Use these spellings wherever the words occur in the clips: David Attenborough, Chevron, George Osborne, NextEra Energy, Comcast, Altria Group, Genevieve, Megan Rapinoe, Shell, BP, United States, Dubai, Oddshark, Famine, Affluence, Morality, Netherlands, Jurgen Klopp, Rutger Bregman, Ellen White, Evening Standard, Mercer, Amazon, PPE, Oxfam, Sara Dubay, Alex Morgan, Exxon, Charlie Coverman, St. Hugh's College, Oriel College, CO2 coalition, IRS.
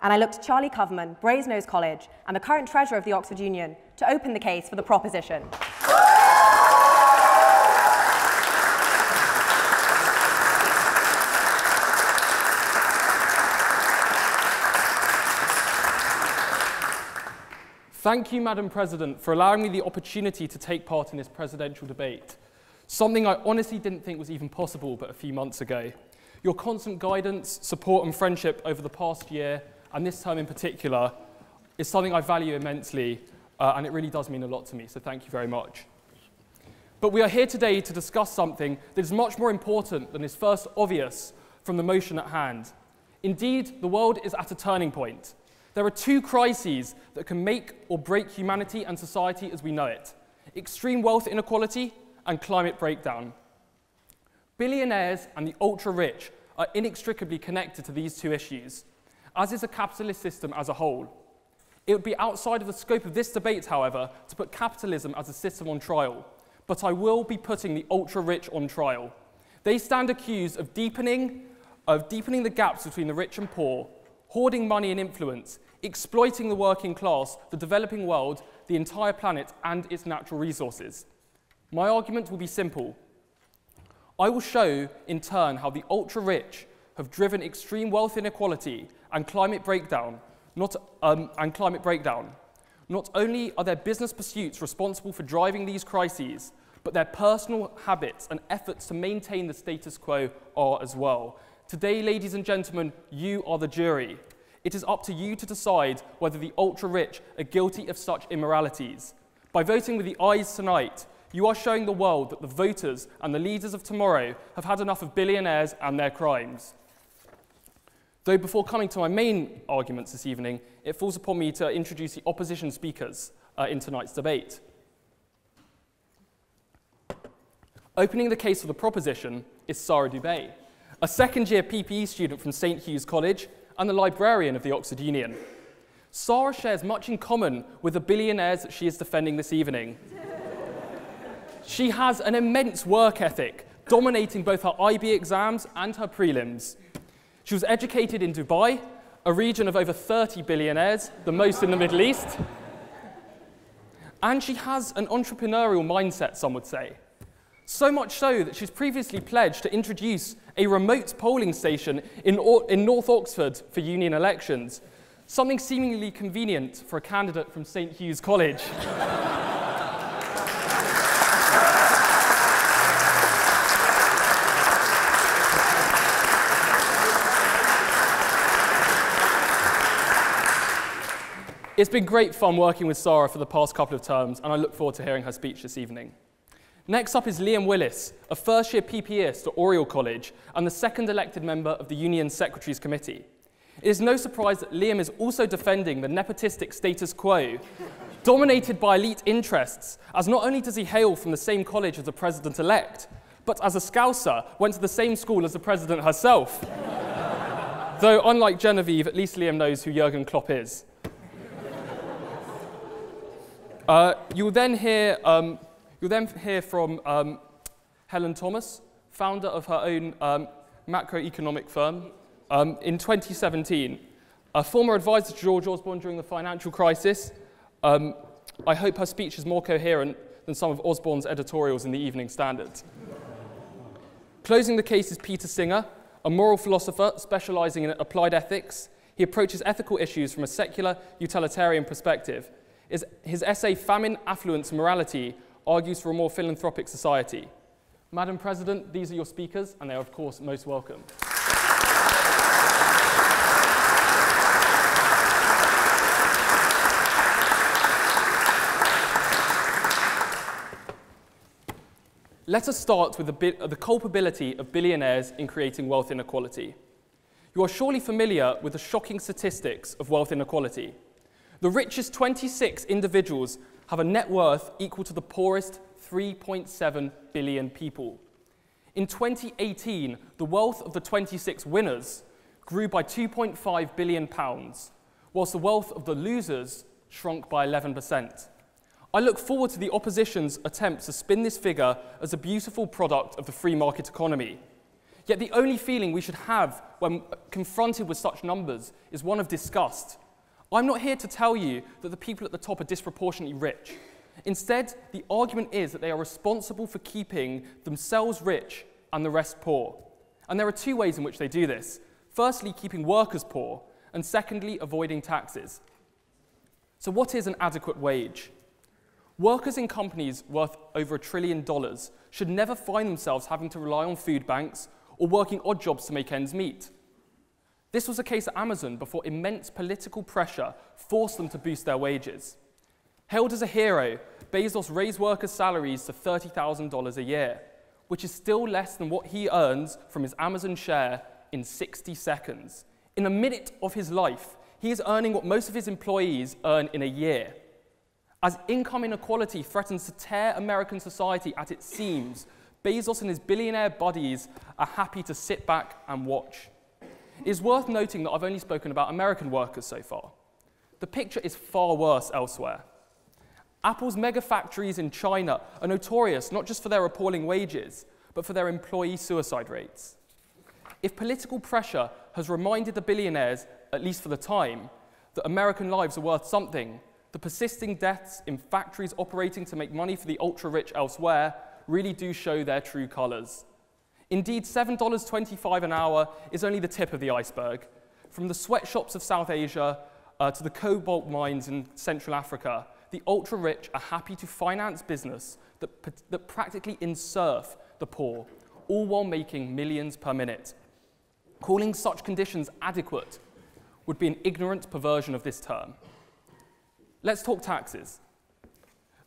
and I looked to Charlie Coverman, Brasenose College, and the current treasurer of the Oxford Union to open the case for the proposition. Thank you, Madam President, for allowing me the opportunity to take part in this presidential debate, something I honestly didn't think was even possible but a few months ago. Your constant guidance, support and friendship over the past year, and this term in particular, is something I value immensely, and it really does mean a lot to me, so thank you very much. But we are here today to discuss something that is much more important than is first obvious from the motion at hand. Indeed, the world is at a turning point. There are two crises that can make or break humanity and society as we know it: extreme wealth inequality and climate breakdown. Billionaires and the ultra-rich are inextricably connected to these two issues, as is the capitalist system as a whole. It would be outside of the scope of this debate, however, to put capitalism as a system on trial, but I will be putting the ultra-rich on trial. They stand accused of deepening the gaps between the rich and poor, hoarding money and influence, exploiting the working class, the developing world, the entire planet and its natural resources. My argument will be simple. I will show, in turn, how the ultra-rich have driven extreme wealth inequality and climate breakdown. Not only are their business pursuits responsible for driving these crises, but their personal habits and efforts to maintain the status quo are as well. Today, ladies and gentlemen, you are the jury. It is up to you to decide whether the ultra-rich are guilty of such immoralities. By voting with the ayes tonight, you are showing the world that the voters and the leaders of tomorrow have had enough of billionaires and their crimes. Though before coming to my main arguments this evening, it falls upon me to introduce the opposition speakers in tonight's debate. Opening the case for the proposition is Sara Dubay, a second-year PPE student from St. Hugh's College and the librarian of the Oxford Union. Sara shares much in common with the billionaires that she is defending this evening. She has an immense work ethic, dominating both her IB exams and her prelims. She was educated in Dubai, a region of over 30 billionaires, the most in the Middle East. And she has an entrepreneurial mindset, some would say. So much so that she's previously pledged to introduce a remote polling station in North Oxford for union elections, something seemingly convenient for a candidate from St. Hugh's College. It's been great fun working with Sara for the past couple of terms, and I look forward to hearing her speech this evening. Next up is Liam Willis, a first-year PPEist at Oriel College and the second elected member of the Union Secretaries Committee. It is no surprise that Liam is also defending the nepotistic status quo, dominated by elite interests, as not only does he hail from the same college as the president-elect, but as a Scouser, went to the same school as the president herself. Though, unlike Genevieve, at least Liam knows who Jurgen Klopp is. You'll then hear from Helen Thomas, founder of her own macroeconomic firm in 2017, a former advisor to George Osborne during the financial crisis. I hope her speech is more coherent than some of Osborne's editorials in the Evening Standard. Closing the case is Peter Singer, a moral philosopher specialising in applied ethics. He approaches ethical issues from a secular, utilitarian perspective. His essay, Famine, Affluence, Morality, argues for a more philanthropic society. Madam President, these are your speakers, and they are, of course, most welcome. Let us start with the culpability of billionaires in creating wealth inequality. You are surely familiar with the shocking statistics of wealth inequality. The richest 26 individuals have a net worth equal to the poorest 3.7 billion people. In 2018, the wealth of the 26 winners grew by £2.5 billion, whilst the wealth of the losers shrunk by 11%. I look forward to the opposition's attempts to spin this figure as a beautiful product of the free market economy. Yet the only feeling we should have when confronted with such numbers is one of disgust. I'm not here to tell you that the people at the top are disproportionately rich. Instead, the argument is that they are responsible for keeping themselves rich and the rest poor. And there are two ways in which they do this. Firstly, keeping workers poor, and secondly, avoiding taxes. So what is an adequate wage? Workers in companies worth over $1 trillion should never find themselves having to rely on food banks or working odd jobs to make ends meet. This was the case at Amazon before immense political pressure forced them to boost their wages. Hailed as a hero, Bezos raised workers' salaries to $30,000 a year, which is still less than what he earns from his Amazon share in 60 seconds. In a minute of his life, he is earning what most of his employees earn in a year. As income inequality threatens to tear American society at its seams, Bezos and his billionaire buddies are happy to sit back and watch. It is worth noting that I've only spoken about American workers so far. The picture is far worse elsewhere. Apple's mega factories in China are notorious not just for their appalling wages, but for their employee suicide rates. If political pressure has reminded the billionaires, at least for the time, that American lives are worth something, the persisting deaths in factories operating to make money for the ultra-rich elsewhere really do show their true colours. Indeed, $7.25 an hour is only the tip of the iceberg. From the sweatshops of South Asia to the cobalt mines in Central Africa, the ultra-rich are happy to finance business that practically inserf the poor, all while making millions per minute. Calling such conditions adequate would be an ignorant perversion of this term. Let's talk taxes.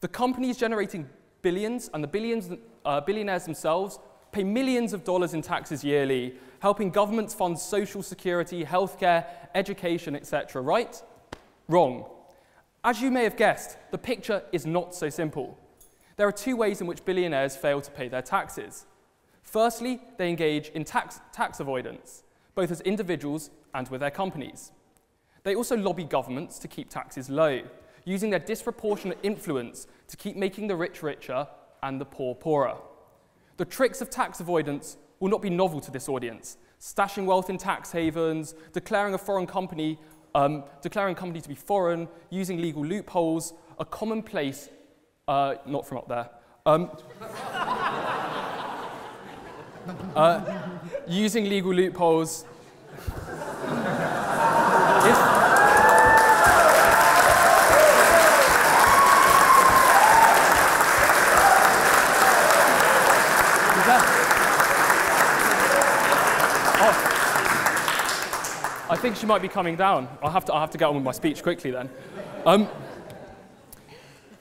The companies generating billions and the billionaires themselves pay millions of dollars in taxes yearly, helping governments fund social security, healthcare, education, etc. Right? Wrong. As you may have guessed, the picture is not so simple. There are two ways in which billionaires fail to pay their taxes. Firstly, they engage in tax avoidance, both as individuals and with their companies. They also lobby governments to keep taxes low, using their disproportionate influence to keep making the rich richer and the poor poorer. The tricks of tax avoidance will not be novel to this audience. Stashing wealth in tax havens, declaring a company to be foreign, using legal loopholes, a commonplace, not from up there, using legal loopholes. I think she might be coming down. I'll have to get on with my speech quickly then.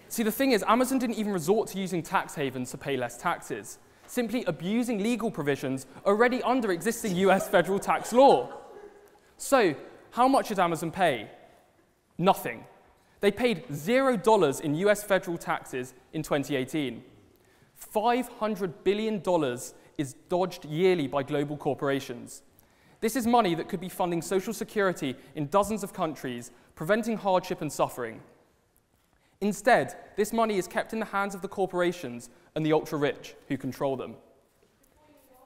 See, the thing is, Amazon didn't even resort to using tax havens to pay less taxes, simply abusing legal provisions already under existing US federal tax law. So, how much did Amazon pay? Nothing. They paid $0 in US federal taxes in 2018. $500 billion is dodged yearly by global corporations. This is money that could be funding social security in dozens of countries, preventing hardship and suffering. Instead, this money is kept in the hands of the corporations and the ultra-rich who control them.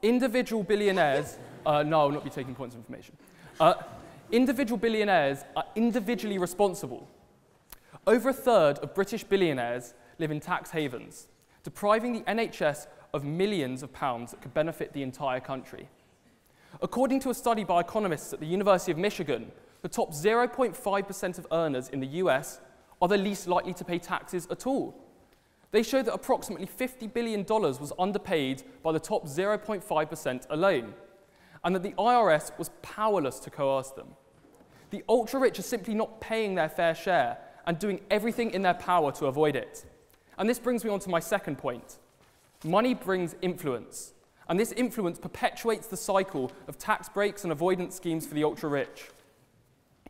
Individual billionaires... no, I will not be taking points of information. Individual billionaires are individually responsible. Over a third of British billionaires live in tax havens, depriving the NHS of millions of pounds that could benefit the entire country. According to a study by economists at the University of Michigan, the top 0.5% of earners in the US are the least likely to pay taxes at all. They show that approximately $50 billion was underpaid by the top 0.5% alone, and that the IRS was powerless to coerce them. The ultra-rich are simply not paying their fair share and doing everything in their power to avoid it. And this brings me on to my second point. Money brings influence. And this influence perpetuates the cycle of tax breaks and avoidance schemes for the ultra-rich.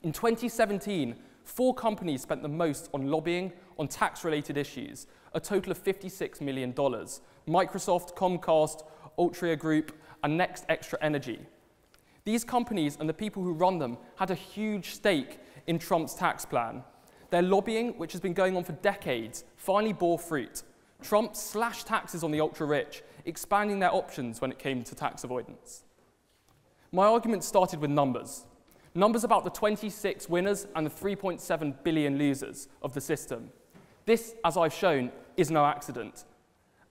In 2017, 4 companies spent the most on lobbying on tax-related issues, a total of $56 million. Microsoft, Comcast, Altria Group, and NextEra Energy. These companies and the people who run them had a huge stake in Trump's tax plan. Their lobbying, which has been going on for decades, finally bore fruit. Trump slashed taxes on the ultra-rich, expanding their options when it came to tax avoidance. My argument started with numbers. Numbers about the 26 winners and the 3.7 billion losers of the system. This, as I've shown, is no accident.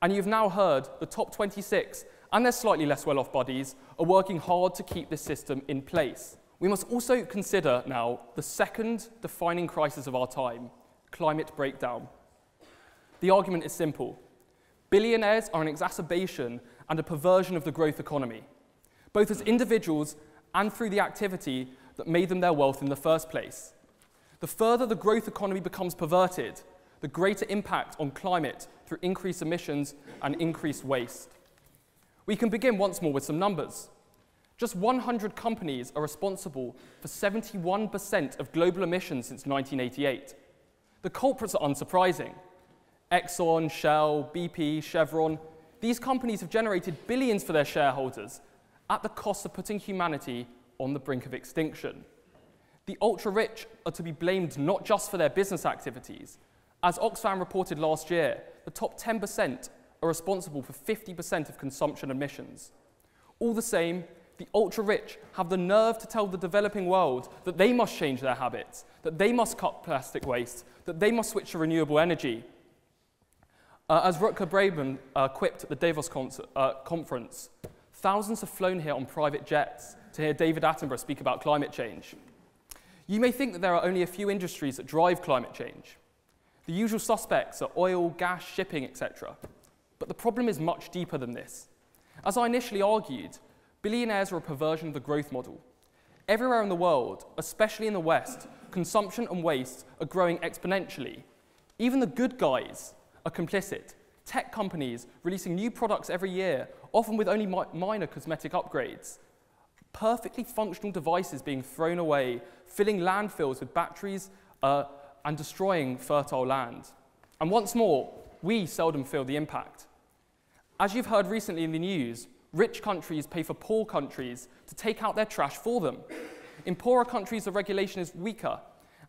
And you've now heard the top 26 and their slightly less well-off buddies are working hard to keep this system in place. We must also consider now the second defining crisis of our time, climate breakdown. The argument is simple. Billionaires are an exacerbation and a perversion of the growth economy, both as individuals and through the activity that made them their wealth in the first place. The further the growth economy becomes perverted, the greater impact on climate through increased emissions and increased waste. We can begin once more with some numbers. Just 100 companies are responsible for 71% of global emissions since 1988. The culprits are unsurprising. Exxon, Shell, BP, Chevron, these companies have generated billions for their shareholders at the cost of putting humanity on the brink of extinction. The ultra-rich are to be blamed not just for their business activities. As Oxfam reported last year, the top 10% are responsible for 50% of consumption emissions. All the same, the ultra-rich have the nerve to tell the developing world that they must change their habits, that they must cut plastic waste, that they must switch to renewable energy. As Rutger Bregman quipped at the Davos conference, thousands have flown here on private jets to hear David Attenborough speak about climate change. You may think that there are only a few industries that drive climate change. The usual suspects are oil, gas, shipping, etc. But the problem is much deeper than this. As I initially argued, billionaires are a perversion of the growth model. Everywhere in the world, especially in the West, consumption and waste are growing exponentially. Even the good guys are complicit. Tech companies releasing new products every year, often with only minor cosmetic upgrades. Perfectly functional devices being thrown away, filling landfills with batteries and destroying fertile land. And once more, we seldom feel the impact. As you've heard recently in the news, rich countries pay for poor countries to take out their trash for them. In poorer countries, the regulation is weaker,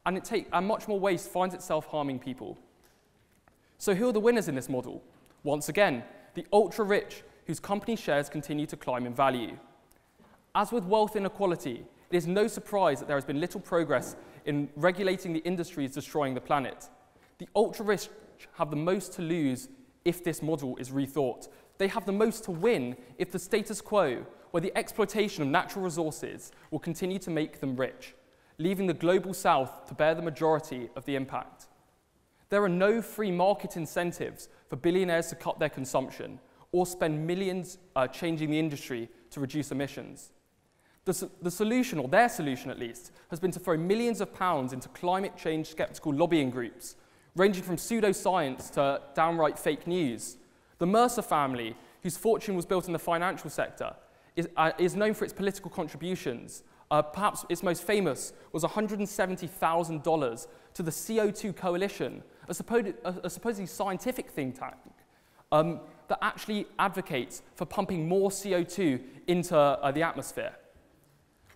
and much more waste finds itself harming people. So who are the winners in this model? Once again, the ultra-rich whose company shares continue to climb in value. As with wealth inequality, it is no surprise that there has been little progress in regulating the industries destroying the planet. The ultra-rich have the most to lose if this model is rethought. They have the most to win if the status quo, where the exploitation of natural resources will continue to make them rich, leaving the global south to bear the majority of the impact. There are no free market incentives for billionaires to cut their consumption or spend millions changing the industry to reduce emissions. The solution, or their solution at least, has been to throw millions of pounds into climate change sceptical lobbying groups, ranging from pseudoscience to downright fake news. The Mercer family, whose fortune was built in the financial sector, is known for its political contributions. Perhaps its most famous was $170,000 to the CO2 coalition, a supposedly scientific think tank that actually advocates for pumping more CO2 into the atmosphere.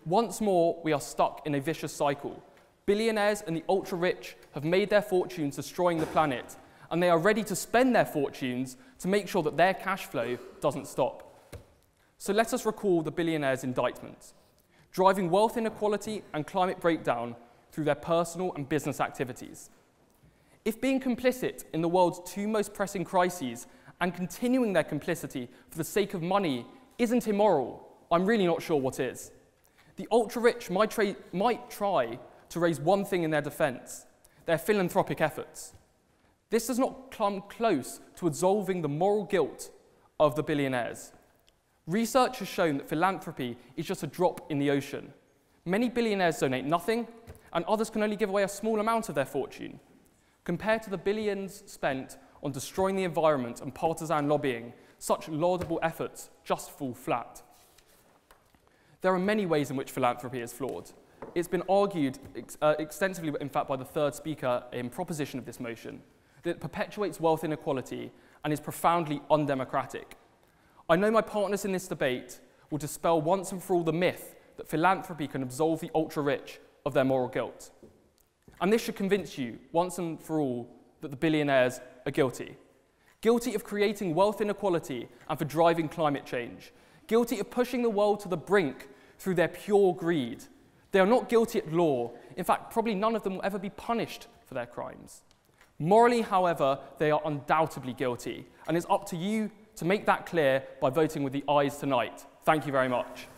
Once more, we are stuck in a vicious cycle. Billionaires and the ultra-rich have made their fortunes destroying the planet, and they are ready to spend their fortunes to make sure that their cash flow doesn't stop. So let us recall the billionaires' indictment, driving wealth inequality and climate breakdown through their personal and business activities. If being complicit in the world's two most pressing crises and continuing their complicity for the sake of money isn't immoral, I'm really not sure what is. The ultra-rich might try to raise one thing in their defense, their philanthropic efforts. This does not come close to absolving the moral guilt of the billionaires. Research has shown that philanthropy is just a drop in the ocean. Many billionaires donate nothing, and others can only give away a small amount of their fortune. Compared to the billions spent on destroying the environment and partisan lobbying, such laudable efforts just fall flat. There are many ways in which philanthropy is flawed. It's been argued extensively, in fact, by the third speaker in proposition of this motion, that it perpetuates wealth inequality and is profoundly undemocratic. I know my partners in this debate will dispel once and for all the myth that philanthropy can absolve the ultra-rich of their moral guilt. And this should convince you, once and for all, that the billionaires are guilty. Guilty of creating wealth inequality and for driving climate change. Guilty of pushing the world to the brink through their pure greed. They are not guilty at law. In fact, probably none of them will ever be punished for their crimes. Morally, however, they are undoubtedly guilty, and it's up to you to make that clear by voting with the ayes tonight. Thank you very much.